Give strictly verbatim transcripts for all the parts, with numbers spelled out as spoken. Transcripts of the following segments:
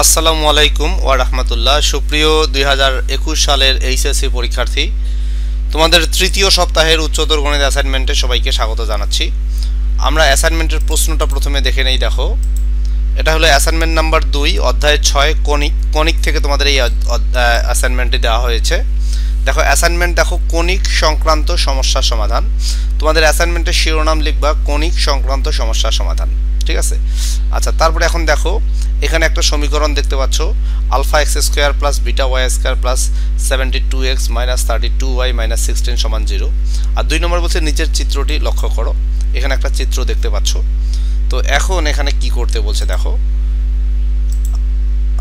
আসসালামু আলাইকুম ওয়া রাহমাতুল্লাহ। সুপ্রিয় দুই হাজার একুশ সালের এইচএসসি পরীক্ষার্থী, তোমাদের তৃতীয় সপ্তাহের উচ্চতর গণিত অ্যাসাইনমেন্টে সবাইকে স্বাগত জানাচ্ছি। আমরা অ্যাসাইনমেন্টের প্রশ্নটা প্রথমে দেখে নেই। দেখো, এটা হলো অ্যাসাইনমেন্ট নাম্বার দুই, অধ্যায় ছয়, কনিক। কনিক থেকে তোমাদের এই অ্যাসাইনমেন্টটি দেওয়া হয়েছে। দেখো অ্যাসাইনমেন্ট, দেখো কনিক সংক্রান্ত সমস্যার সমাধান। তোমাদের অ্যাসাইনমেন্টের শিরোনাম লিখবা কনিক সংক্রান্ত সমস্যার সমাধান, ঠিক আছে? আচ্ছা, তারপরে এখন দেখো এখানে একটা সমীকরণ দেখতে পাচ্ছ, alpha x square plus beta Y square plus seventy two X minus thirty two Y minus sixteen সমান জিরো। আর দুই নম্বর বলছে নিচের চিত্রটি লক্ষ্য করো। এখানে একটা চিত্র দেখতে পাচ্ছ। তো এখন এখানে কি করতে বলছে দেখো।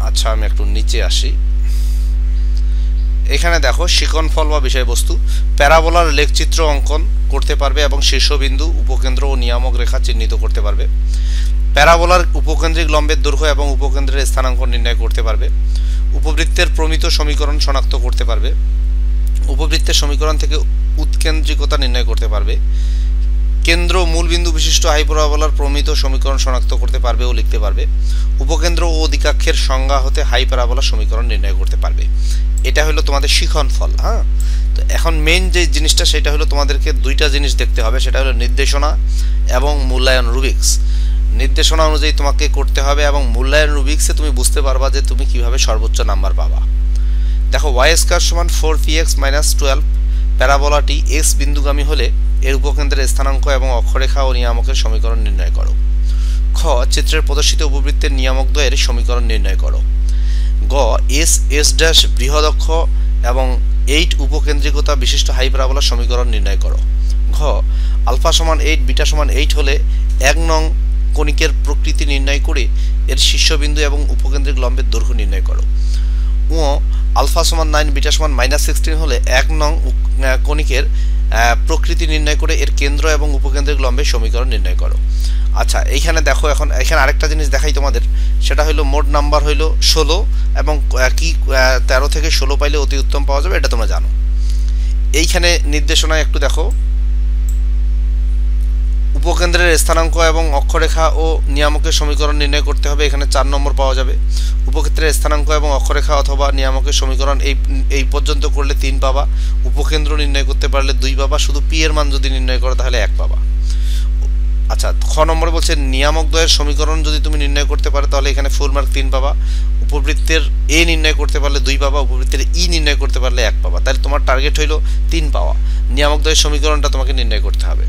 আচ্ছা, আমি একটু নিচে আসি। এখানে দেখো শিকনফল বা বিষয়বস্তু, প্যারাবোলার লেখচিত্র অঙ্কন করতে পারবে এবং শীর্ষবিন্দু, উপকেন্দ্র ও নিয়ামক রেখা চিহ্নিত করতে পারবে। প্যারাবোলার উপকেন্দ্রিক লম্বের দৈর্ঘ্য এবং উপকেন্দ্রের স্থানাঙ্ক নির্ণয় করতে পারবে। উপবৃত্তের প্রমিত সমীকরণ শনাক্ত করতে পারবে। উপবৃত্তের সমীকরণ থেকে উৎকেন্দ্রিকতা নির্ণয় করতে পারবে। কেন্দ্র মূলবিন্দু বিশিষ্ট হাইপারাবোলার প্রমিত সমীকরণ শনাক্ত করতে পারবে ও লিখতে পারবে। উপকেন্দ্র ও অধিকাক্ষের সংজ্ঞা হতে হাইপারাবোলা সমীকরণ নির্ণয় করতে পারবে। এটা হলো তোমাদের শিখনফল। হ্যাঁ, তো এখন মেইন যে জিনিসটা সেটা হলো তোমাদেরকে দুইটা জিনিস দেখতে হবে, সেটা হলো নির্দেশনা এবং মূল্যায়ন রুবিক্স। নির্দেশনা অনুযায়ী তোমাকে করতে হবে এবং মূল্যায়ন রুবিক্সে তুমি বুঝতে পারবা যে তুমি কিভাবে সর্বোচ্চ নাম্বার পাবা। দেখো ওয়াই স্কয়ার সমান four p x minus twelve, প্যারাবোলাটি এক্স বিন্দুগামী হলে এর উপকেন্দ্রের স্থানাঙ্ক এবং অক্ষরেখা ও নিয়ামকের সমীকরণ নির্ণয় করো। খ, চিত্রের প্রদর্শিত উপবৃত্তের নিয়ামকদ্বয়ের সমীকরণ নির্ণয় করো। গ, এস এস ড্যাশ বৃহদক্ষ এবং এইট উপকেন্দ্রিকতা বিশিষ্ট হাইপারাবোলার সমীকরণ নির্ণয় করো। ঘ, আলফা সমান এইট বিটা সমান এইট হলে এক নং কণিকের প্রকৃতি নির্ণয় করে এর শীর্ষবিন্দু এবং উপকেন্দ্রিক লম্বের দৈর্ঘ্য নির্ণয় করো। ও, আলফা সমান নাইন বিটা সমান মাইনাস সিক্সটিন হলে এক নং কণিকের প্রকৃতি নির্ণয় করে এর কেন্দ্র এবং উপকেন্দ্রিক লম্বের সমীকরণ নির্ণয় করো। আচ্ছা, এইখানে দেখো এখন এখানে আরেকটা জিনিস দেখাই তোমাদের, সেটা হলো মোট নাম্বার হইল ষোলো এবং কি তেরো থেকে ষোলো পাইলে অতি উত্তম পাওয়া যাবে, এটা তোমরা জানো। এইখানে নির্দেশনায় একটু দেখো, উপকেন্দ্রের স্থানাঙ্ক এবং অক্ষরেখা ও নিয়ামকের সমীকরণ নির্ণয় করতে হবে, এখানে চার নম্বর পাওয়া যাবে। উপক্ষেত্রের স্থানাঙ্ক এবং অক্ষরেখা অথবা নিয়ামকের সমীকরণ এই এই পর্যন্ত করলে তিন পাবা। উপকেন্দ্র নির্ণয় করতে পারলে দুই পাবা। শুধু পি এর মান যদি নির্ণয় করো তাহলে এক পাবা। আচ্ছা, খ নম্বরে বলছে নিয়ামকদ্বয়ের সমীকরণ যদি তুমি নির্ণয় করতে পারো তাহলে এখানে ফুল মার্ক তিন পাবা। উপবৃত্তের এ নির্ণয় করতে পারলে দুই পাবা, উপবৃত্তের ই নির্ণয় করতে পারলে এক পাবা। তাহলে তোমার টার্গেট হইল তিন পাওয়া। নিয়ামকদ্বয়ের সমীকরণটা তোমাকে নির্ণয় করতে হবে।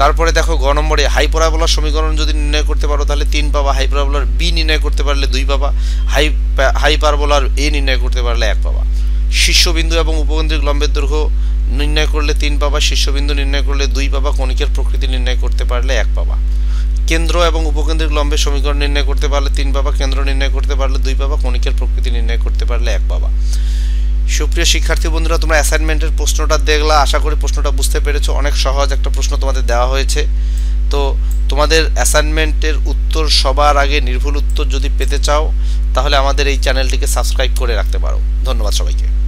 তারপরে দেখো গ নম্বরে হাইপারাবোলার সমীকরণ যদি নির্ণয় করতে পারো তাহলে তিন পাবা। হাইপারাবোলার বি নির্ণয় করতে পারলে দুই পাবা। হাই হাইপারাবোলার এ নির্ণয় করতে পারলে এক পাবা। শীর্ষবিন্দু এবং উপকেন্দ্রিক লম্বের দৈর্ঘ্য নির্ণয় করলে তিন পাবা। শীর্ষবিন্দু নির্ণয় করলে দুই পাবা। কণিকের প্রকৃতি নির্ণয় করতে পারলে এক পাবা। কেন্দ্র এবং উপকেন্দ্রিক লম্বের সমীকরণ নির্ণয় করতে পারলে তিন পাবা। কেন্দ্র নির্ণয় করতে পারলে দুই পাবা। কণিকের প্রকৃতি নির্ণয় করতে পারলে এক পাবা। সুপ্রিয় শিক্ষার্থী বন্ধুরা, তোমরা অ্যাসাইনমেন্টের প্রশ্নটা দেখলা, আশা করি প্রশ্নটা বুঝতে পেরেছো। অনেক সহজ একটা প্রশ্ন তোমাদের দেওয়া হয়েছে। তো তোমাদের অ্যাসাইনমেন্টের উত্তর সবার আগে, নির্ভুল উত্তর যদি পেতে চাও তাহলে আমাদের এই চ্যানেলটিকে সাবস্ক্রাইব করে রাখতে পারো। ধন্যবাদ সবাইকে।